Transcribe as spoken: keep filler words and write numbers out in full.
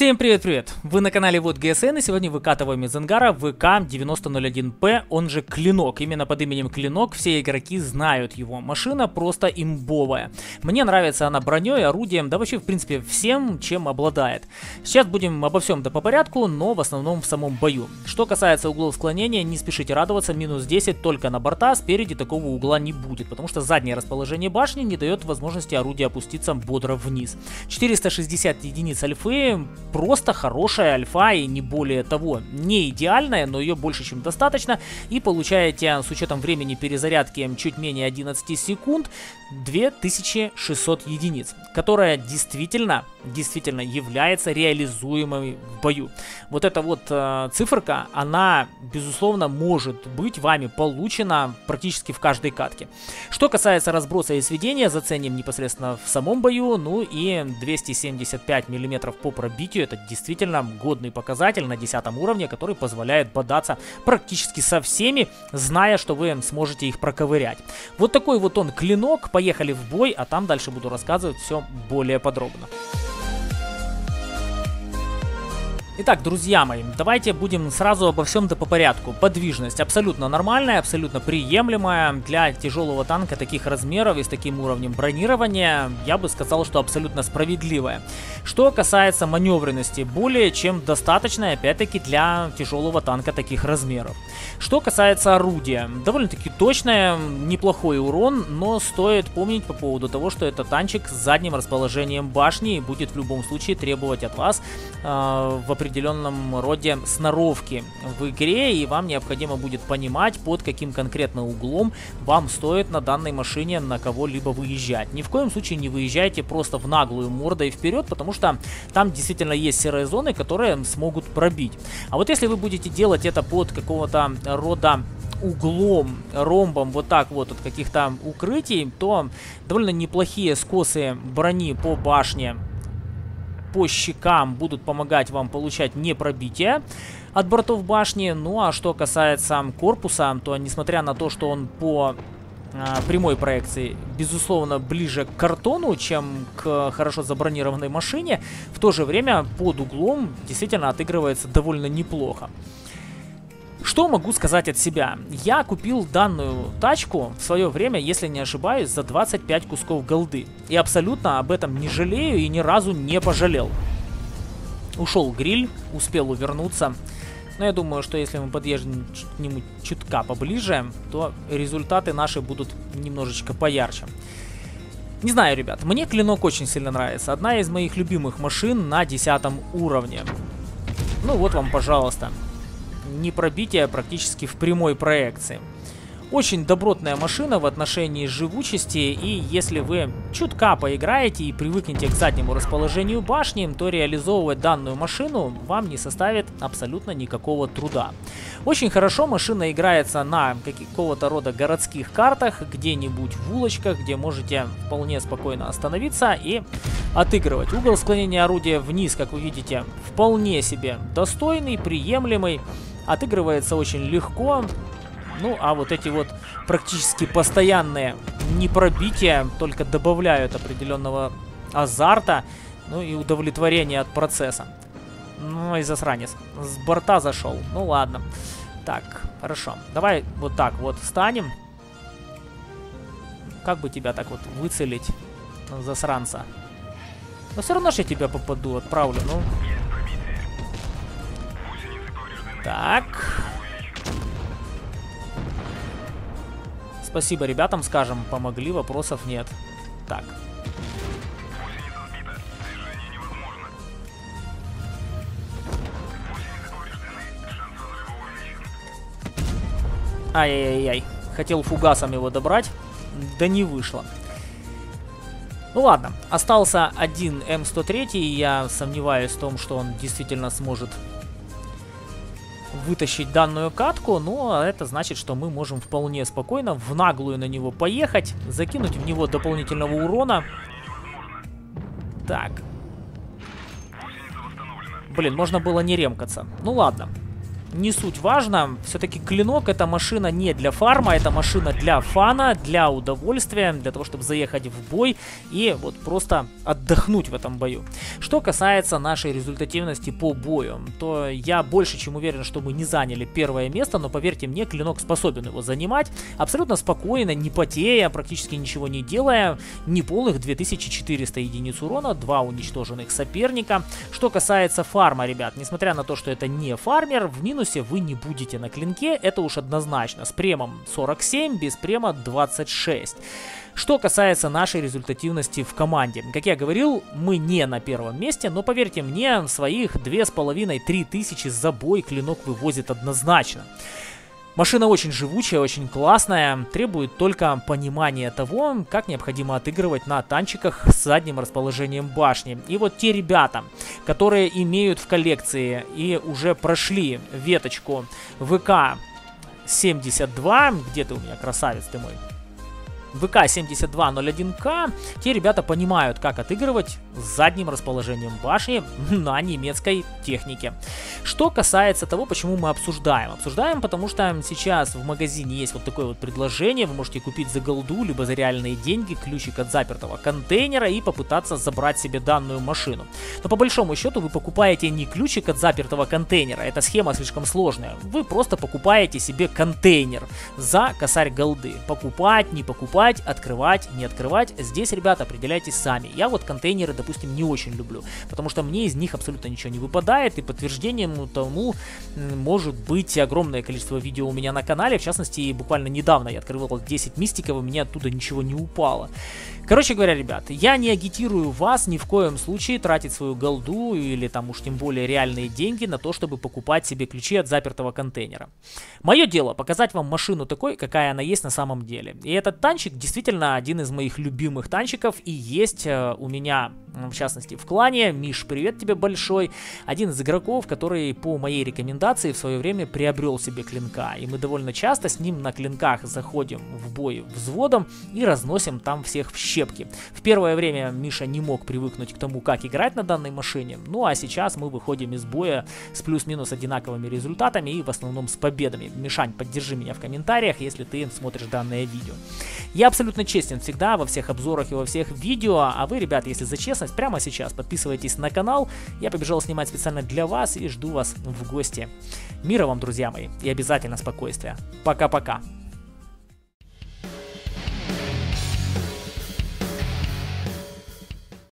Всем привет-привет! Вы на канале Вот ГСН, и сегодня выкатываем из ангара вэ ка девять ноль ноль один пэ, он же Клинок. Именно под именем Клинок все игроки знают его. Машина просто имбовая. Мне нравится она броней, орудием, да вообще в принципе всем, чем обладает. Сейчас будем обо всем да по порядку, но в основном в самом бою. Что касается углов склонения, не спешите радоваться, минус десять только на борта, спереди такого угла не будет, потому что заднее расположение башни не дает возможности орудия опуститься бодро вниз. четыреста шестьдесят единиц альфы. Просто хорошая альфа и не более того. Не идеальная, но ее больше чем достаточно. И получаете с учетом времени перезарядки чуть менее одиннадцати секунд две тысячи шестьсот единиц, которая действительно, действительно является реализуемой в бою. Вот эта вот э, циферка, она безусловно может быть вами получена практически в каждой катке. Что касается разброса и сведения, заценим непосредственно в самом бою. Ну и двести семьдесят пять миллиметров по пробитию. Это действительно годный показатель на десятом уровне, который позволяет бодаться практически со всеми, зная, что вы сможете их проковырять. Вот такой вот он Клинок. Поехали в бой, а там дальше буду рассказывать все более подробно. Итак, друзья мои, давайте будем сразу обо всем да по порядку. Подвижность абсолютно нормальная, абсолютно приемлемая для тяжелого танка таких размеров и с таким уровнем бронирования. Я бы сказал, что абсолютно справедливая. Что касается маневренности, более чем достаточная, опять-таки, для тяжелого танка таких размеров. Что касается орудия, довольно-таки точная, неплохой урон, но стоит помнить по поводу того, что это танчик с задним расположением башни и будет в любом случае требовать от вас э, в определенном В определенном роде сноровки в игре, и вам необходимо будет понимать, под каким конкретно углом вам стоит на данной машине на кого-либо выезжать. Ни в коем случае не выезжайте просто в наглую мордой вперед, потому что там действительно есть серые зоны, которые смогут пробить. А вот если вы будете делать это под какого-то рода углом, ромбом, вот так вот от каких-то укрытий, то довольно неплохие скосы брони по башне, по щекам будут помогать вам получать непробитие от бортов башни. Ну а что касается корпуса, то несмотря на то, что он по э, прямой проекции, безусловно, ближе к картону, чем к хорошо забронированной машине, в то же время под углом действительно отыгрывается довольно неплохо. Что могу сказать от себя? Я купил данную тачку в свое время, если не ошибаюсь, за двадцать пять кусков голды. И абсолютно об этом не жалею и ни разу не пожалел. Ушел гриль, успел увернуться. Но я думаю, что если мы подъедем к нему чутка поближе, то результаты наши будут немножечко поярче. Не знаю, ребят, мне Клинок очень сильно нравится. Одна из моих любимых машин на десятом уровне. Ну вот вам, пожалуйста. Непробитие практически в прямой проекции. Очень добротная машина в отношении живучести, и если вы чутка поиграете и привыкнете к заднему расположению башни, то реализовывать данную машину вам не составит абсолютно никакого труда. Очень хорошо машина играется на какого-то рода городских картах, где-нибудь в улочках, где можете вполне спокойно остановиться и отыгрывать. Угол склонения орудия вниз, как вы видите, вполне себе достойный, приемлемый, отыгрывается очень легко. Ну, а вот эти вот практически постоянные непробития только добавляют определенного азарта, ну и удовлетворения от процесса. Ну и засранец. С борта зашел. Ну ладно. Так, хорошо. Давай вот так вот встанем. Как бы тебя так вот выцелить, засранца? Но все равно же я тебя попаду, отправлю. Ну. Так. Спасибо ребятам, скажем, помогли, вопросов нет. Так. Ай-яй-яй, хотел фугасом его добрать, да не вышло. Ну ладно, остался один эм сто три, и я сомневаюсь в том, что он действительно сможет вытащить данную катку, но это значит, что мы можем вполне спокойно в наглую на него поехать, закинуть в него дополнительного урона. Так. Блин, можно было не ремкаться. Ну ладно. не суть важно. Все-таки Клинок — это машина не для фарма, это машина для фана, для удовольствия, для того, чтобы заехать в бой и вот просто отдохнуть в этом бою. Что касается нашей результативности по бою, то я больше чем уверен, что мы не заняли первое место, но поверьте мне, Клинок способен его занимать абсолютно спокойно, не потея, практически ничего не делая, не полных две тысячи четыреста единиц урона, два уничтоженных соперника. Что касается фарма, ребят, несмотря на то, что это не фармер, в минусе вы не будете на Клинке, это уж однозначно, с премом сорок семь, без према двадцать шесть. Что касается нашей результативности в команде. Как я говорил, мы не на первом месте, но поверьте мне, своих две с половиной — три тысячи за бой Клинок вывозит однозначно. Машина очень живучая, очень классная, требует только понимания того, как необходимо отыгрывать на танчиках с задним расположением башни. И вот те ребята, которые имеют в коллекции и уже прошли веточку вэ ка семьдесят два, где ты у меня, красавец ты мой, вэ ка семьдесят два ноль один ка, те ребята понимают, как отыгрывать с задним расположением башни на немецкой технике. Что касается того, почему мы обсуждаем. Обсуждаем, потому что сейчас в магазине есть вот такое вот предложение. Вы можете купить за голду, либо за реальные деньги, ключик от запертого контейнера и попытаться забрать себе данную машину. Но по большому счету вы покупаете не ключик от запертого контейнера, эта схема слишком сложная. Вы просто покупаете себе контейнер за косарь голды. Покупать, не покупать, открывать, не открывать. Здесь, ребята, определяйтесь сами. Я вот контейнеры, допустим, не очень люблю, потому что мне из них абсолютно ничего не выпадает, и подтверждением тому может быть огромное количество видео у меня на канале. В частности, буквально недавно я открывал десять мистиков, и у меня оттуда ничего не упало. Короче говоря, ребят, я не агитирую вас ни в коем случае тратить свою голду или там уж тем более реальные деньги на то, чтобы покупать себе ключи от запертого контейнера. Мое дело показать вам машину такой, какая она есть на самом деле. И этот танчик действительно один из моих любимых танчиков и есть э, у меня, в частности, в клане. Миш, привет тебе большой. Один из игроков, который по моей рекомендации в свое время приобрел себе Клинка. И мы довольно часто с ним на Клинках заходим в бой взводом и разносим там всех в щепки. В первое время Миша не мог привыкнуть к тому, как играть на данной машине. Ну а сейчас мы выходим из боя с плюс-минус одинаковыми результатами и в основном с победами. Мишань, поддержи меня в комментариях, если ты смотришь данное видео. Я абсолютно честен всегда во всех обзорах и во всех видео, а вы, ребят, если за честность, прямо сейчас подписывайтесь на канал. Я побежал снимать специально для вас и жду вас в гости. Мира вам, друзья мои, и обязательно спокойствия. Пока-пока.